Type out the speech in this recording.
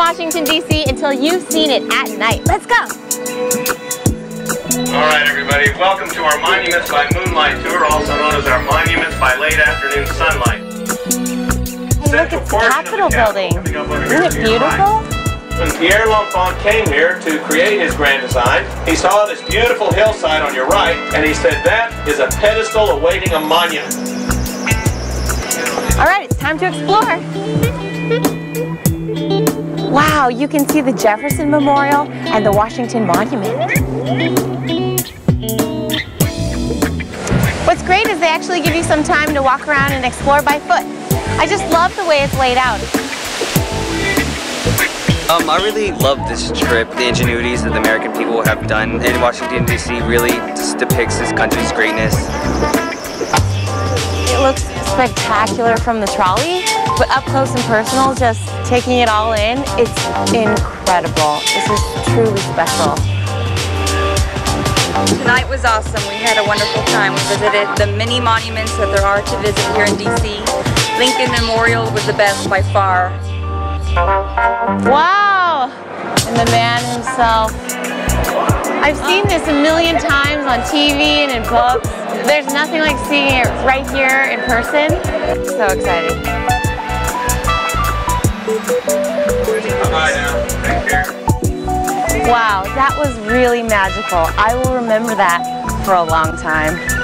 Washington, D.C. until you've seen it at night. Let's go. All right, everybody. Welcome to our Monuments by Moonlight Tour, also known as our Monuments by Late Afternoon Sunlight. Look, it's the Capitol building. Isn't it beautiful? When Pierre L'Enfant came here to create his grand design, he saw this beautiful hillside on your right, and he said that is a pedestal awaiting a monument. All right, it's time to explore. Wow, you can see the Jefferson Memorial and the Washington Monument. What's great is they actually give you some time to walk around and explore by foot. I just love the way it's laid out. I really love this trip. The ingenuities that the American people have done in Washington, D.C. really just depicts this country's greatness. It looks spectacular from the trolley, but up close and personal, just taking it all in, it's incredible. This is truly special. Tonight was awesome. We had a wonderful time. We visited the many monuments that there are to visit here in D.C. Lincoln Memorial was the best by far. Wow! And the man himself. I've seen this a million times on TV and in books. There's nothing like seeing it right here in person. So exciting. Bye-bye now. Take care. Wow, that was really magical. I will remember that for a long time.